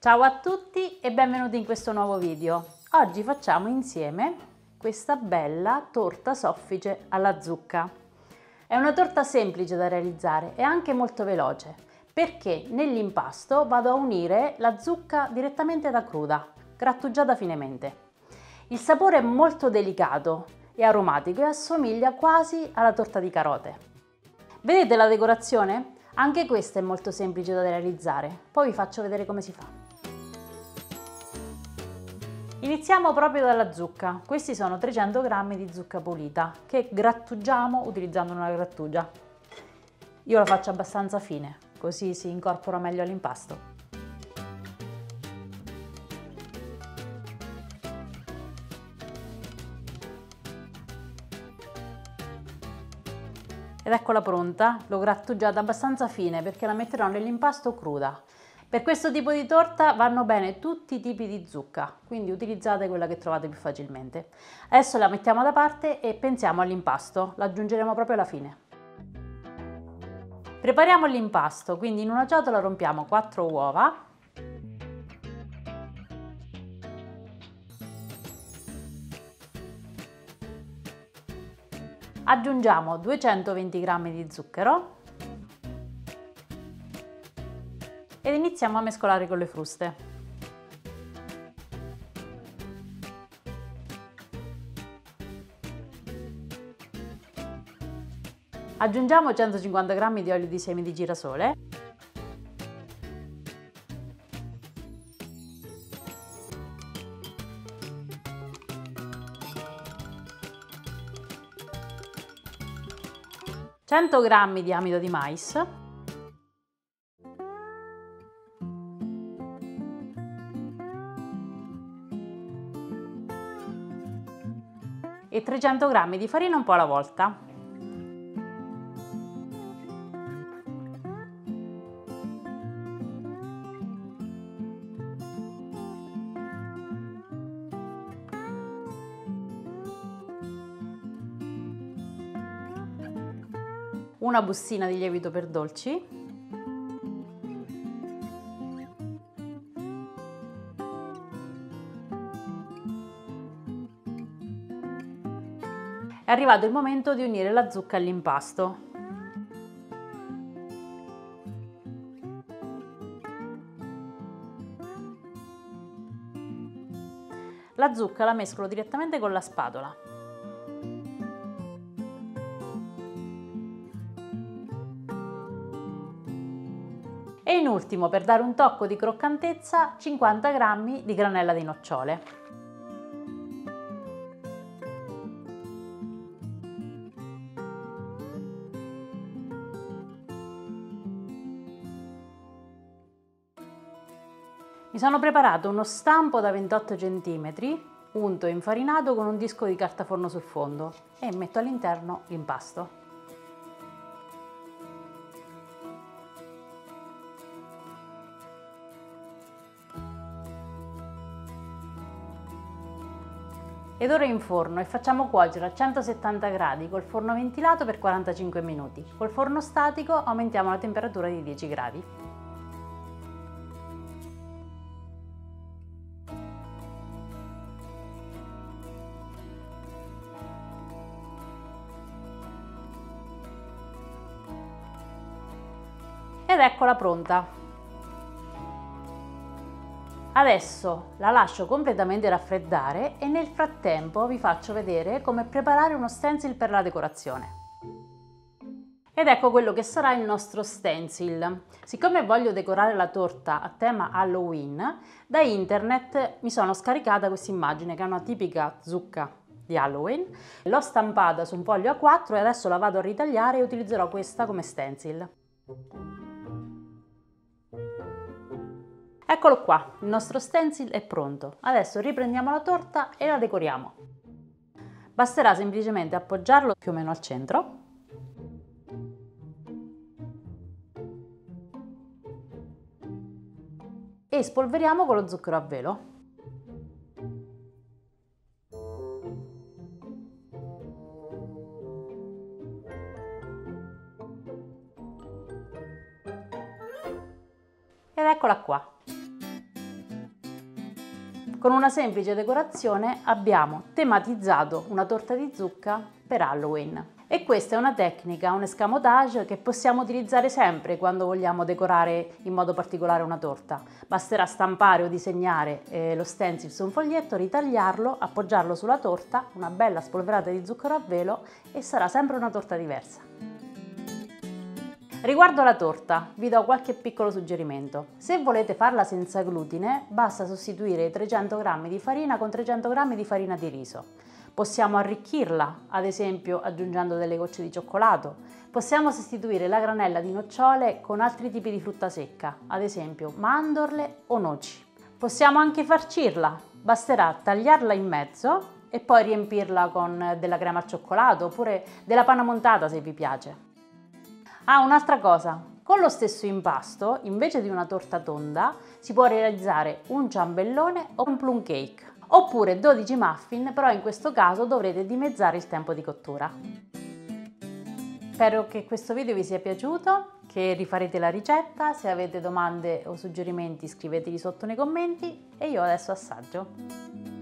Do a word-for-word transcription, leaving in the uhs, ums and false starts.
Ciao a tutti e benvenuti in questo nuovo video. Oggi facciamo insieme questa bella torta soffice alla zucca. È una torta semplice da realizzare e anche molto veloce, perché nell'impasto vado a unire la zucca direttamente da cruda, grattugiata finemente. Il sapore è molto delicato e aromatico e assomiglia quasi alla torta di carote. Vedete la decorazione? Anche questa è molto semplice da realizzare, poi vi faccio vedere come si fa. Iniziamo proprio dalla zucca. Questi sono trecento grammi di zucca pulita che grattugiamo utilizzando una grattugia. Io la faccio abbastanza fine, così si incorpora meglio all'impasto. Ed eccola pronta, l'ho grattugiata abbastanza fine perché la metterò nell'impasto cruda. Per questo tipo di torta vanno bene tutti i tipi di zucca, quindi utilizzate quella che trovate più facilmente. Adesso la mettiamo da parte e pensiamo all'impasto, l'aggiungeremo proprio alla fine. Prepariamo l'impasto, quindi in una ciotola rompiamo quattro uova, aggiungiamo duecentoventi grammi di zucchero ed iniziamo a mescolare con le fruste. Aggiungiamo centocinquanta grammi di olio di semi di girasole cento grammi di amido di mais, e trecento grammi di farina un po' alla volta. Una bustina di lievito per dolci. È arrivato il momento di unire la zucca all'impasto. La zucca la mescolo direttamente con la spatola. E in ultimo, per dare un tocco di croccantezza, cinquanta grammi di granella di nocciole. Mi sono preparato uno stampo da ventotto centimetri, unto e infarinato con un disco di carta forno sul fondo, e metto all'interno l'impasto. Ed ora in forno e facciamo cuocere a centosettanta gradi col forno ventilato per quarantacinque minuti. Col forno statico aumentiamo la temperatura di dieci gradi. Ed eccola pronta. Adesso la lascio completamente raffreddare e nel frattempo vi faccio vedere come preparare uno stencil per la decorazione. Ed ecco quello che sarà il nostro stencil. Siccome voglio decorare la torta a tema Halloween, da internet mi sono scaricata questa immagine che è una tipica zucca di Halloween. L'ho stampata su un foglio A quattro e adesso la vado a ritagliare e utilizzerò questa come stencil. Eccolo qua, il nostro stencil è pronto. Adesso riprendiamo la torta e la decoriamo. Basterà semplicemente appoggiarlo più o meno al centro. E spolveriamo con lo zucchero a velo. Ed eccola qua. Con una semplice decorazione abbiamo tematizzato una torta di zucca per Halloween. E questa è una tecnica, un escamotage che possiamo utilizzare sempre quando vogliamo decorare in modo particolare una torta. Basterà stampare o disegnare eh, lo stencil su un foglietto, ritagliarlo, appoggiarlo sulla torta, una bella spolverata di zucchero a velo e sarà sempre una torta diversa. Riguardo alla torta, vi do qualche piccolo suggerimento. Se volete farla senza glutine, basta sostituire i trecento grammi di farina con trecento grammi di farina di riso. Possiamo arricchirla, ad esempio aggiungendo delle gocce di cioccolato. Possiamo sostituire la granella di nocciole con altri tipi di frutta secca, ad esempio mandorle o noci. Possiamo anche farcirla, basterà tagliarla in mezzo e poi riempirla con della crema al cioccolato oppure della panna montata se vi piace. Ah, un'altra cosa! Con lo stesso impasto, invece di una torta tonda, si può realizzare un ciambellone o un plum cake. Oppure dodici muffin, però in questo caso dovrete dimezzare il tempo di cottura. Spero che questo video vi sia piaciuto, che rifarete la ricetta. Se avete domande o suggerimenti scriveteli sotto nei commenti e io adesso assaggio.